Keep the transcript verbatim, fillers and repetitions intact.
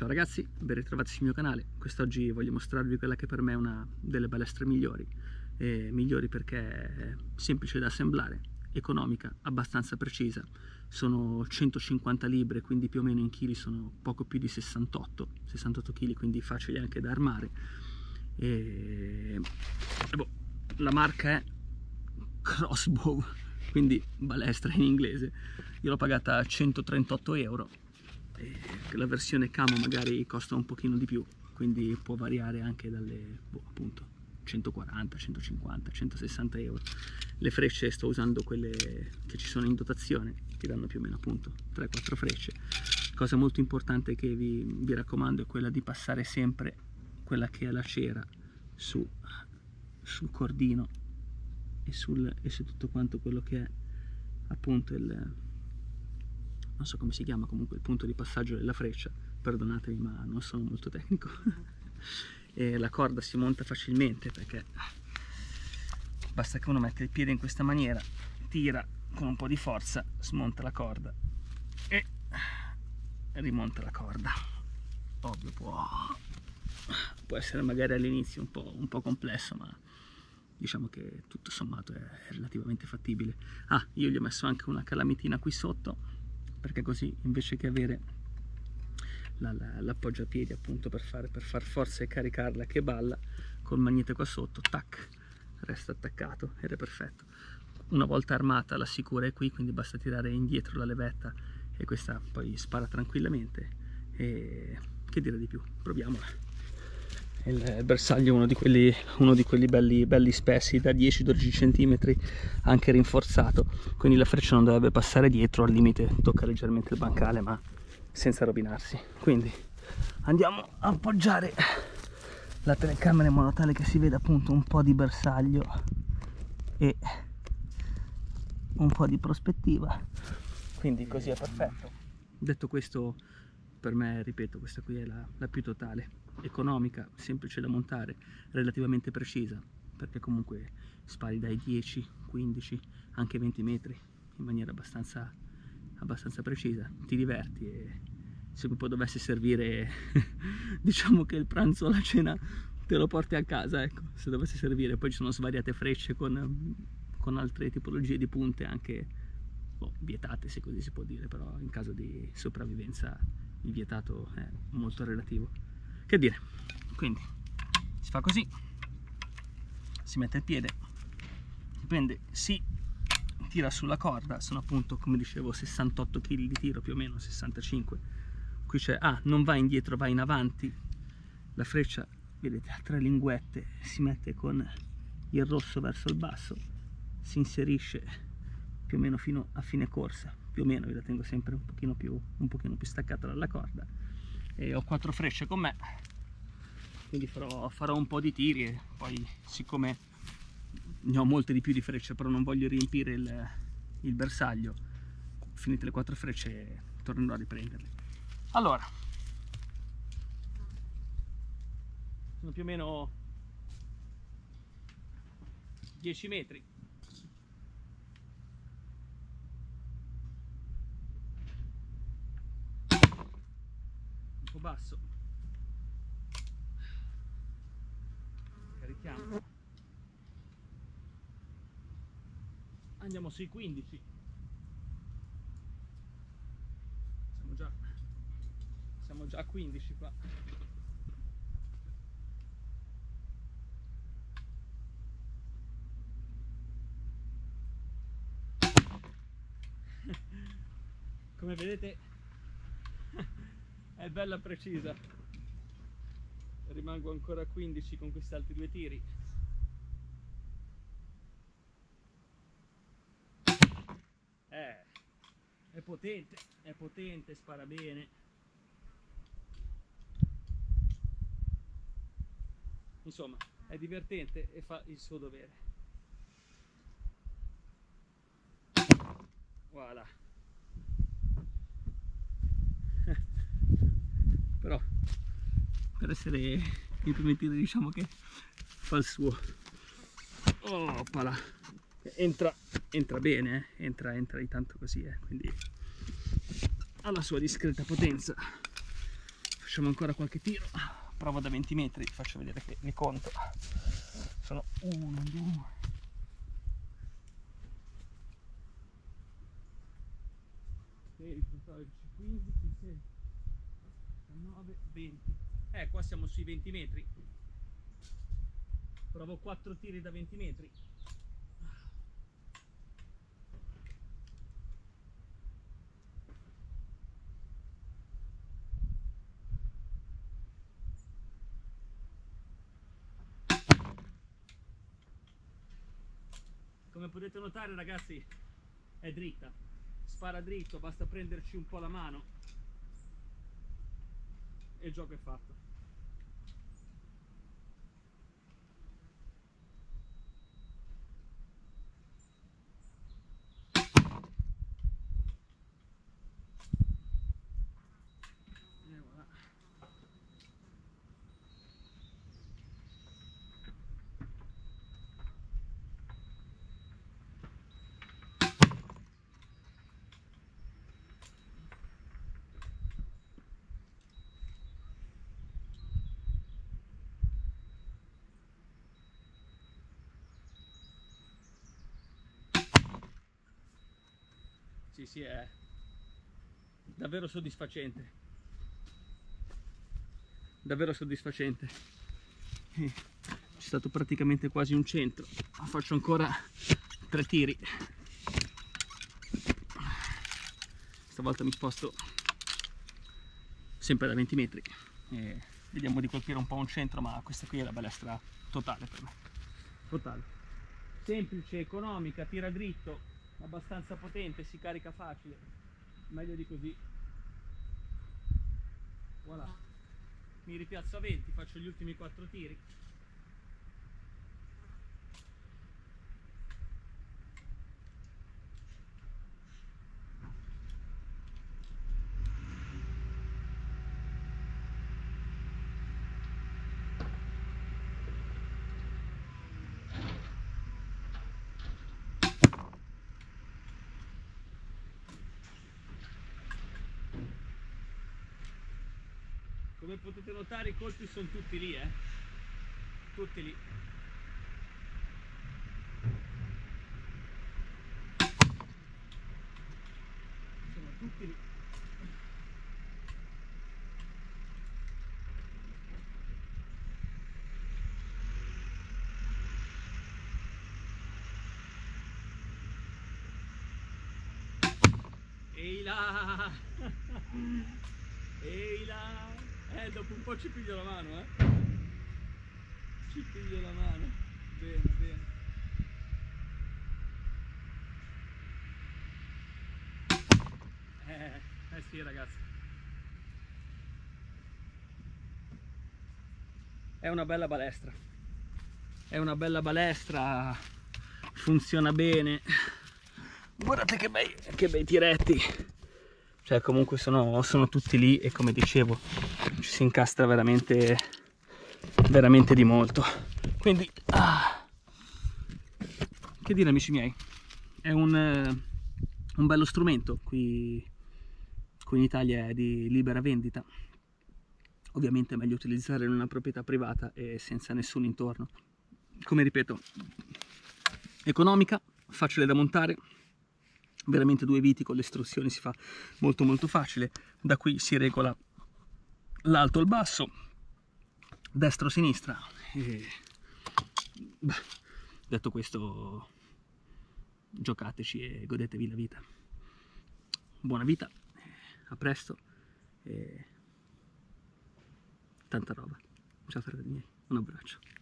Ciao ragazzi, ben ritrovati sul mio canale. Quest'oggi voglio mostrarvi quella che per me è una delle balestre migliori, eh, migliori perché è semplice da assemblare, economica, abbastanza precisa. Sono centocinquanta libbre, quindi più o meno in chili sono poco più di sessantotto sessantotto chili, quindi facile anche da armare. E, boh, la marca è Crossbow, quindi balestra in inglese. Io l'ho pagata a centotrentotto euro. La versione camo magari costa un pochino di più, quindi può variare anche dalle boh, appunto centoquaranta, centocinquanta, centosessanta euro. Le frecce sto usando quelle che ci sono in dotazione, che danno più o meno appunto tre quattro frecce. Cosa molto importante che vi, vi raccomando è quella di passare sempre quella che è la cera su, sul cordino e, sul, e su tutto quanto quello che è appunto il, non so come si chiama, comunque il punto di passaggio della freccia. Perdonatemi, ma non sono molto tecnico. E la corda si monta facilmente perché basta che uno mette il piede in questa maniera, tira con un po' di forza, smonta la corda e rimonta la corda. Ovvio, può, può essere magari all'inizio un po', un po' complesso, ma diciamo che tutto sommato è relativamente fattibile. Ah, io gli ho messo anche una calamitina qui sotto, perché così invece che avere l'appoggiapiedi appunto per fare, per far forza e caricarla che balla, col magnete qua sotto, tac, resta attaccato ed è perfetto. Una volta armata la sicura è qui, quindi basta tirare indietro la levetta e questa poi spara tranquillamente. E che dire di più, proviamola. Il bersaglio è uno di quelli, uno di quelli belli, belli spessi, da dieci dodici centimetri, anche rinforzato, quindi la freccia non dovrebbe passare dietro, al limite tocca leggermente il bancale ma senza rovinarsi. Quindi andiamo a appoggiare la telecamera in modo tale che si veda appunto un po' di bersaglio e un po' di prospettiva, quindi così è perfetto. Detto questo, per me, ripeto, questa qui è la, la più totale, economica, semplice da montare, relativamente precisa, perché comunque spari dai dieci, quindici, anche venti metri in maniera abbastanza, abbastanza precisa, ti diverti e se poi dovesse servire diciamo che il pranzo o la cena te lo porti a casa, ecco, se dovesse servire. Poi ci sono svariate frecce con, con altre tipologie di punte, anche boh, vietate se così si può dire, però in caso di sopravvivenza il vietato è molto relativo. Che dire, quindi si fa così, si mette il piede, dipende, si tira sulla corda, sono appunto come dicevo sessantotto chili di tiro, più o meno sessantacinque. Qui c'è, ah, non va indietro, va in avanti. La freccia, vedete, ha tre linguette, si mette con il rosso verso il basso, si inserisce più o meno fino a fine corsa, più o meno, io la tengo sempre un pochino più, un pochino più staccata dalla corda. E ho quattro frecce con me, quindi farò, farò un po' di tiri e poi, siccome ne ho molte di più di frecce però non voglio riempire il, il bersaglio, finite le quattro frecce tornerò a riprenderle. Allora, sono più o meno dieci metri, basso, carichiamo, andiamo sui quindici, siamo già, siamo già a quindici qua, come vedete è bella precisa. Rimango ancora a quindici con questi altri due tiri. Eh, è potente, è potente, spara bene. Insomma, è divertente e fa il suo dovere. Voilà. Però per essere il primo tiro diciamo che fa il suo. Oppala, entra, entra bene, eh? entra, entra di tanto così, eh? Quindi alla sua discreta potenza. Facciamo ancora qualche tiro. Provo da venti metri, vi faccio vedere che li conto. Sono uno, due. quindici, sedici, diciannove, venti. Eh, qua siamo sui venti metri. Provo quattro tiri da venti metri. Come potete notare, ragazzi, è dritta, spara dritto, basta prenderci un po' la mano e il gioco è fatto. Sì, sì, è davvero soddisfacente, davvero soddisfacente. C'è stato praticamente quasi un centro. Faccio ancora tre tiri. Stavolta mi sposto sempre da venti metri e vediamo di colpire un po' un centro, ma questa qui è la balestra totale per me. Totale. Semplice, economica, tira dritto, abbastanza potente, si carica facile, meglio di così. Voilà, mi ripiazzo a venti, faccio gli ultimi quattro tiri. Come potete notare, i colpi sono tutti lì, eh? Tutti lì. Sono tutti lì. Ehi là! Ehi là! Eh, dopo un po' ci piglio la mano, eh. Ci piglio la mano. Bene, bene. Eh, eh sì, ragazzi. È una bella balestra. È una bella balestra. Funziona bene. Guardate che bei, che bei tiretti. Cioè, comunque sono, sono tutti lì e, come dicevo, ci si incastra veramente veramente di molto. Quindi ah, che dire, amici miei, è un, un bello strumento. Qui, qui in Italia è di libera vendita, ovviamente è meglio utilizzare in una proprietà privata e senza nessuno intorno. Come ripeto, economica, facile da montare, veramente due viti con le istruzioni si fa molto molto facile. Da qui si regola l'alto e il basso, destra o sinistra. E... Beh, detto questo, giocateci e godetevi la vita. Buona vita, a presto e tanta roba. Ciao fratelli miei, un abbraccio.